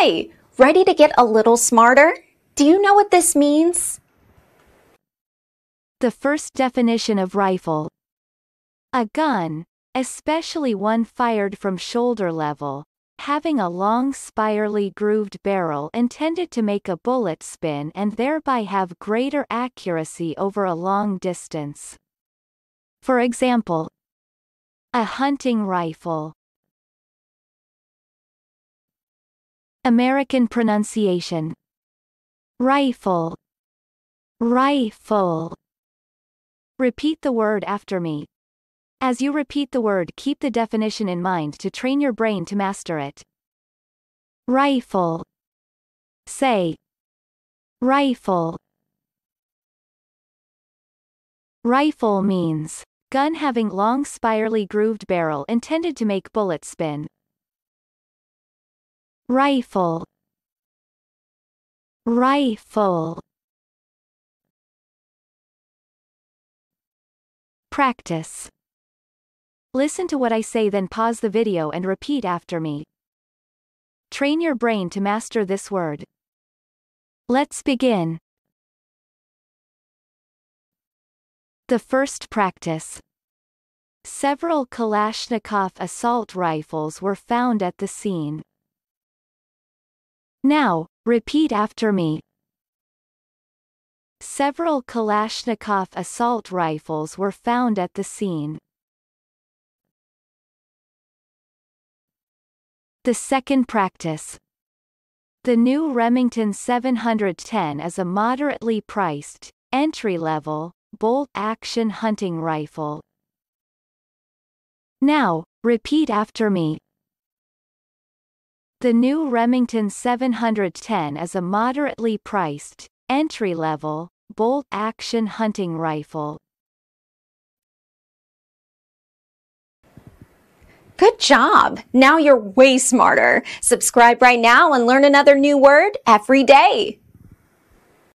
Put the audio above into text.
Hi! Ready to get a little smarter? Do you know what this means? The first definition of rifle. A gun, especially one fired from shoulder level, having a long spirally grooved barrel intended to make a bullet spin and thereby have greater accuracy over a long distance. For example, a hunting rifle. American pronunciation. Rifle. Rifle. Repeat the word after me. As you repeat the word, keep the definition in mind to train your brain to master it. Rifle. Say. Rifle. Rifle means gun having long spirally grooved barrel intended to make bullet spin. Rifle. Rifle. Practice. Listen to what I say, then pause the video and repeat after me. Train your brain to master this word. Let's begin. The first practice. Several Kalashnikov assault rifles were found at the scene. Now, repeat after me. Several Kalashnikov assault rifles were found at the scene. The second practice. The new Remington 710 is a moderately priced, entry-level, bolt-action hunting rifle. Now, repeat after me. The new Remington 710 is a moderately priced, entry-level, bolt-action hunting rifle. Good job! Now you're way smarter. Subscribe right now and learn another new word every day.